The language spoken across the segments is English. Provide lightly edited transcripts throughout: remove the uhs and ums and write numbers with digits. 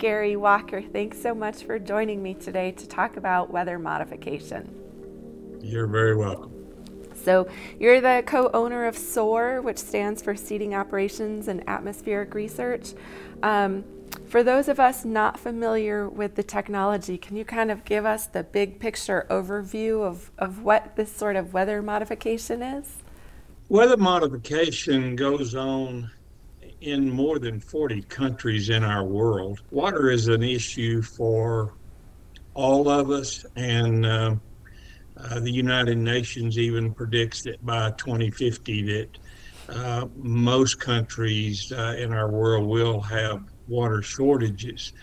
Gary Walker, thanks so much for joining me today to talk about weather modification. You're very welcome. So you're the co-owner of SOAR, which stands for Seeding Operations and Atmospheric Research. For those of us not familiar with the technology, can you kind of give us the big picture overview of what this sort of weather modification is? Weather modification goes on in more than 40 countries in our world. Water is an issue for all of us, and the United Nations even predicts that by 2050 that most countries in our world will have water shortages.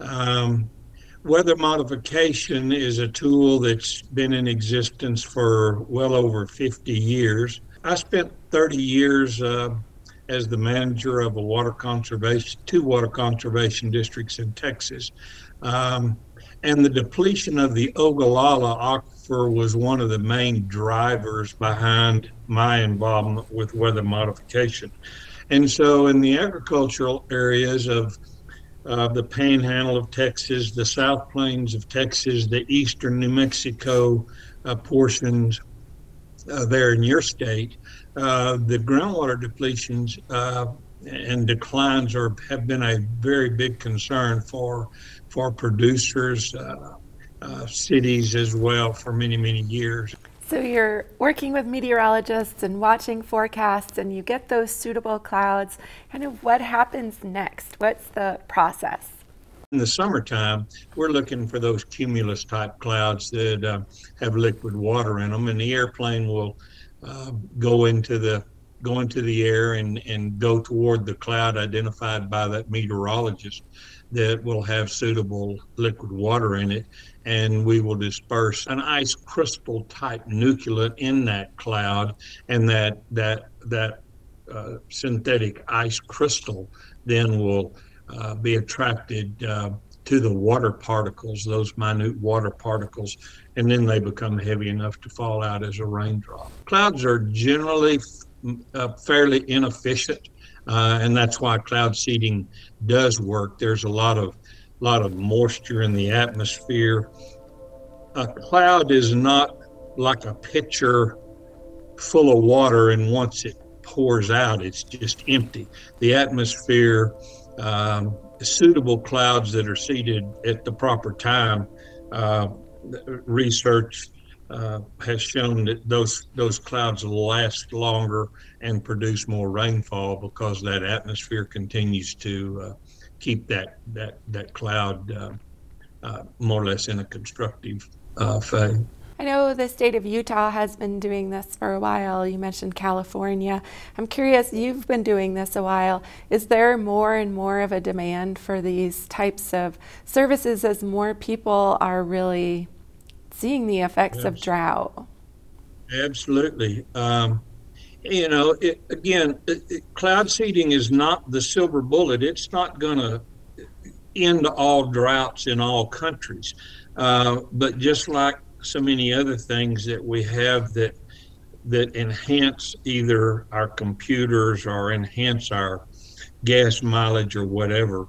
Weather modification is a tool that's been in existence for well over 50 years. I spent 30 years as the manager of two water conservation districts in Texas. And the depletion of the Ogallala aquifer was one of the main drivers behind my involvement with weather modification. And so in the agricultural areas of the Panhandle of Texas, the South Plains of Texas, the eastern New Mexico portions there in your state, the groundwater depletions and declines have been a very big concern for producers, cities as well, for many, many years. So you're working with meteorologists and watching forecasts, and you get those suitable clouds. Kind of what happens next? What's the process? In the summertime, we're looking for those cumulus type clouds that have liquid water in them, and the airplane will go into the air and go toward the cloud identified by that meteorologist that will have suitable liquid water in it, and we will disperse an ice crystal type nucleate in that cloud, and that synthetic ice crystal then will be attracted to the water particles, those minute water particles, and then they become heavy enough to fall out as a raindrop. Clouds are generally fairly inefficient, and that's why cloud seeding does work. There's a lot of moisture in the atmosphere. A cloud is not like a pitcher full of water, and once it pours out, it's just empty. The atmosphere, suitable clouds that are seeded at the proper time, research has shown that those clouds last longer and produce more rainfall because that atmosphere continues to keep that cloud more or less in a constructive phase. I know the state of Utah has been doing this for a while. You mentioned California. I'm curious, you've been doing this a while. Is there more and more of a demand for these types of services as more people are really seeing the effects of drought? Absolutely. You know, cloud seeding is not the silver bullet. It's not going to end all droughts in all countries. But just like so many other things that we have that enhance either our computers or enhance our gas mileage or whatever,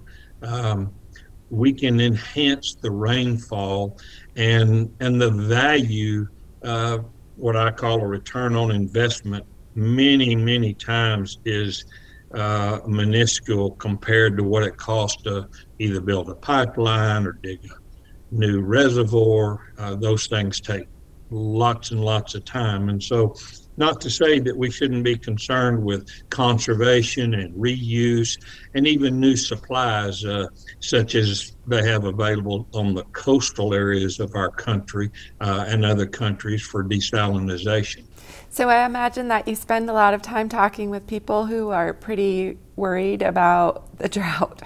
we can enhance the rainfall and the value of what I call a return on investment many times is minuscule compared to what it costs to either build a pipeline or dig a new reservoir. Those things take lots and lots of time. And so, not to say that we shouldn't be concerned with conservation and reuse and even new supplies such as they have available on the coastal areas of our country and other countries for desalinization. So I imagine that you spend a lot of time talking with people who are pretty worried about the drought.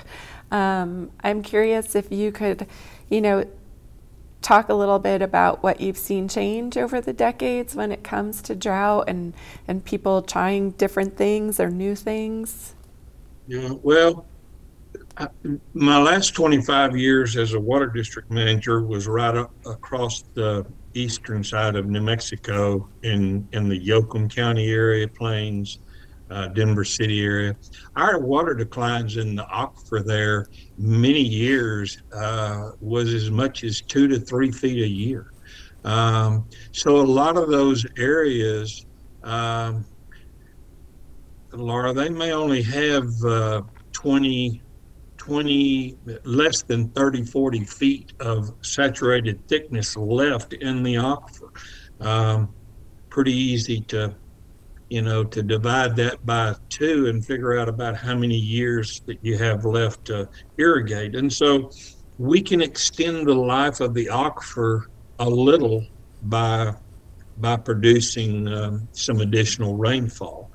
I'm curious if you could, talk a little bit about what you've seen change over the decades when it comes to drought and people trying different things or new things. Yeah, well, my last 25 years as a water district manager was right up across the eastern side of New Mexico in the Yoakum County area plains, Denver City area. Our water declines in the aquifer there many years was as much as 2 to 3 feet a year. So a lot of those areas, Laura, they may only have 20, less than 30, 40 feet of saturated thickness left in the aquifer. Pretty easy to, you know, to divide that by 2 and figure out about how many years that you have left to irrigate. And so we can extend the life of the aquifer a little by producing some additional rainfall.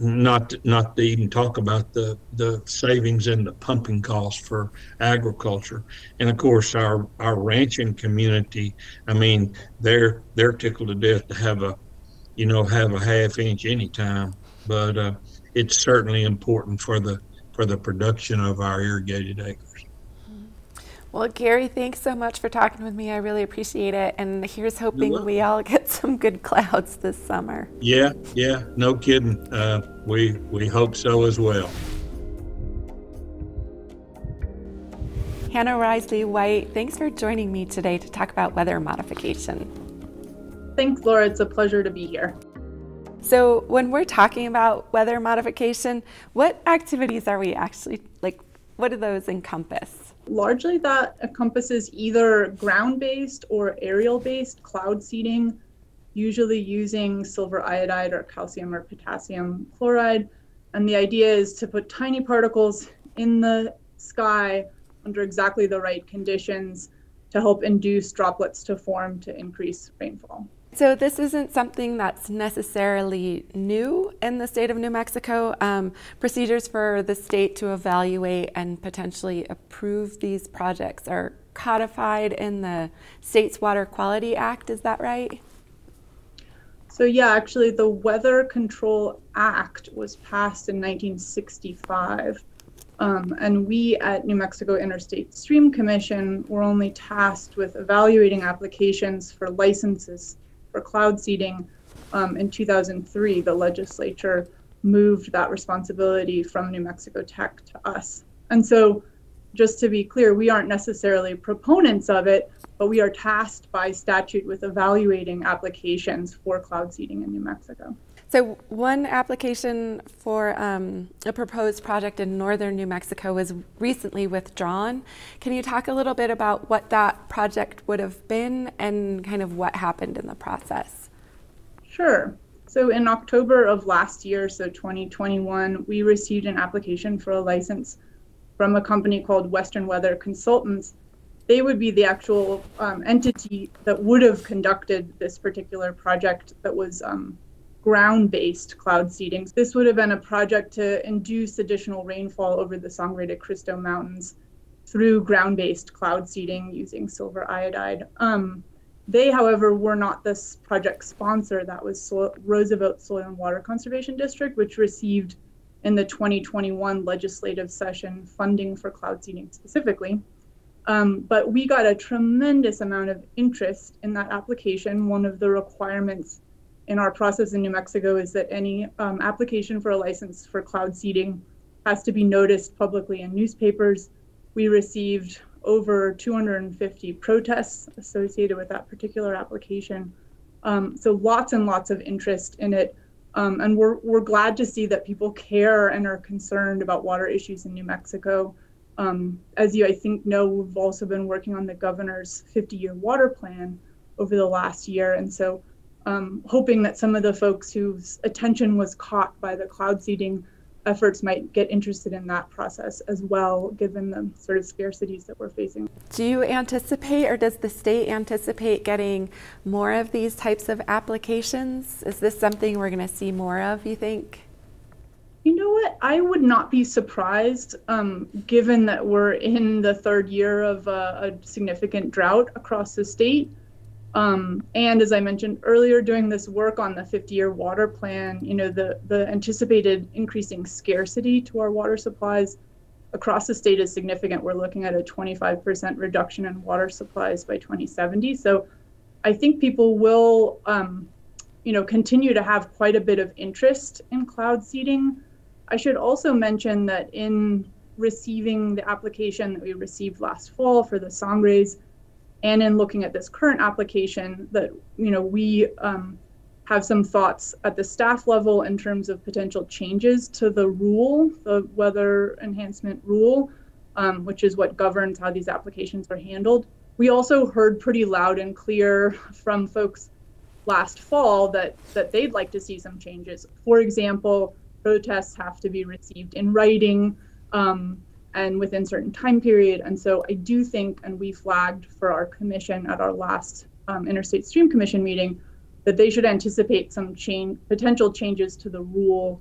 Not to even talk about the savings and the pumping costs for agriculture. And of course, our ranching community, I mean, they're tickled to death to have a half inch anytime, but it's certainly important for the production of our irrigated acres. Well, Gary, thanks so much for talking with me. I really appreciate it. And here's hoping we all get some good clouds this summer. Yeah, no kidding. We hope so as well. Hannah Riseley-White, thanks for joining me today to talk about weather modification. Thanks, Laura. It's a pleasure to be here. So when we're talking about weather modification, what activities are we actually, what do those encompass? Largely, that encompasses either ground-based or aerial-based cloud seeding, usually using silver iodide or calcium or potassium chloride. And the idea is to put tiny particles in the sky under exactly the right conditions to help induce droplets to form to increase rainfall. So this isn't something that's necessarily new in the state of New Mexico. Procedures for the state to evaluate and potentially approve these projects are codified in the state's Water Quality Act, is that right? So yeah, actually the Weather Control Act was passed in 1965. And we at New Mexico Interstate Stream Commission were only tasked with evaluating applications for licenses for cloud seeding. In 2003, the legislature moved that responsibility from New Mexico Tech to us. And so just to be clear, we aren't necessarily proponents of it, but we are tasked by statute with evaluating applications for cloud seeding in New Mexico. So one application for a proposed project in northern New Mexico was recently withdrawn. Can you talk a little bit about what that project would have been and kind of what happened in the process? Sure. So in October of last year, so 2021, we received an application for a license from a company called Western Weather Consultants. They would be the actual entity that would have conducted this particular project that was ground-based cloud seeding. This would have been a project to induce additional rainfall over the Sangre de Cristo Mountains through ground-based cloud seeding using silver iodide. They, however, were not this project sponsor. That was Roosevelt Soil and Water Conservation District, which received in the 2021 legislative session funding for cloud seeding specifically. But we got a tremendous amount of interest in that application. One of the requirements in our process in New Mexico is that any application for a license for cloud seeding has to be noticed publicly in newspapers. We received over 250 protests associated with that particular application. So lots and lots of interest in it. And we're glad to see that people care and are concerned about water issues in New Mexico. As you, I think, know, we've also been working on the governor's 50-year water plan over the last year. And so hoping that some of the folks whose attention was caught by the cloud seeding efforts might get interested in that process as well, given the sort of scarcities that we're facing. Do you anticipate, or does the state anticipate getting more of these types of applications? Is this something we're going to see more of, you think? You know what? I would not be surprised, given that we're in the third year of a significant drought across the state. And as I mentioned earlier, doing this work on the 50-year water plan, you know, the anticipated increasing scarcity to our water supplies across the state is significant. We're looking at a 25% reduction in water supplies by 2070. So I think people will you know, continue to have quite a bit of interest in cloud seeding. I should also mention that in receiving the application that we received last fall for the Sangres, and in looking at this current application, that, you know, we have some thoughts at the staff level in terms of potential changes to the rule, the weather enhancement rule, which is what governs how these applications are handled. We also heard pretty loud and clear from folks last fall that they'd like to see some changes. For example, protests have to be received in writing and within certain time period. And so I do think, and we flagged for our commission at our last Interstate Stream Commission meeting, that they should anticipate some potential changes to the rule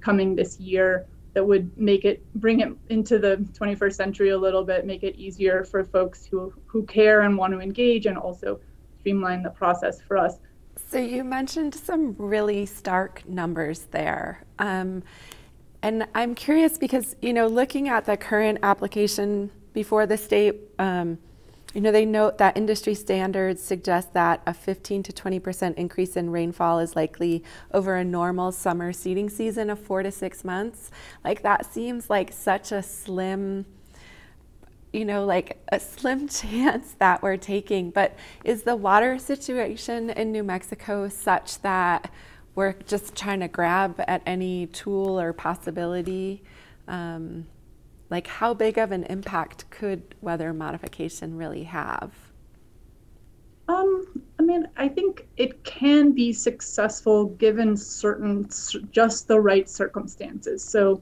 coming this year that would make it, bring it into the 21st century a little bit, make it easier for folks who care and want to engage, and also streamline the process for us. So you mentioned some really stark numbers there. And I'm curious because, you know, looking at the current application before the state, you know, they note that industry standards suggest that a 15 to 20% increase in rainfall is likely over a normal summer seeding season of 4 to 6 months. Like, that seems like such a slim, you know, like a slim chance that we're taking. But is the water situation in New Mexico such that we're just trying to grab at any tool or possibility? Like, how big of an impact could weather modification really have? I mean, I think it can be successful given certain, just the right circumstances. So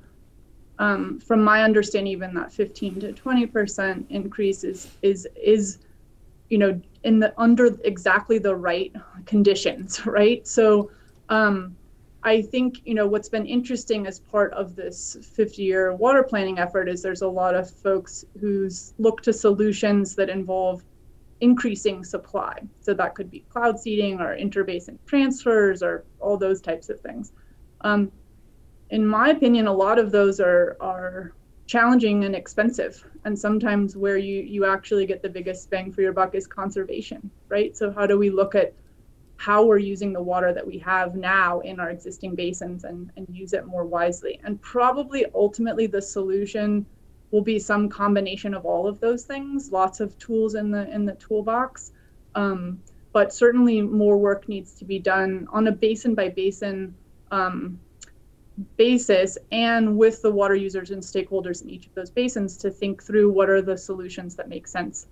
from my understanding, even that 15 to 20% increase is, you know, in the, under exactly the right conditions, right? So I think, you know, what's been interesting as part of this 50-year water planning effort is there's a lot of folks who's look to solutions that involve increasing supply. So that could be cloud seeding or interbasin transfers or all those types of things. In my opinion, a lot of those are challenging and expensive. And sometimes where you actually get the biggest bang for your buck is conservation, right? So how do we look at how we're using the water that we have now in our existing basins and use it more wisely. And probably ultimately the solution will be some combination of all of those things, lots of tools in the toolbox. But certainly more work needs to be done on a basin by basin basis, and with the water users and stakeholders in each of those basins to think through what are the solutions that make sense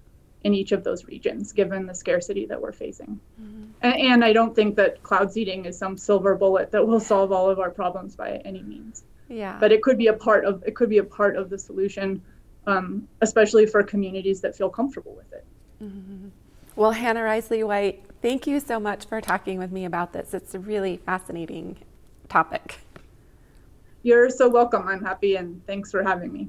in each of those regions, given the scarcity that we're facing. Mm-hmm. And I don't think that cloud seeding is some silver bullet that will solve all of our problems by any means. Yeah. But it could be a part of the solution, especially for communities that feel comfortable with it. Mm-hmm. Well, Hannah Riseley-White, thank you so much for talking with me about this. It's a really fascinating topic. You're so welcome. I'm happy, and thanks for having me.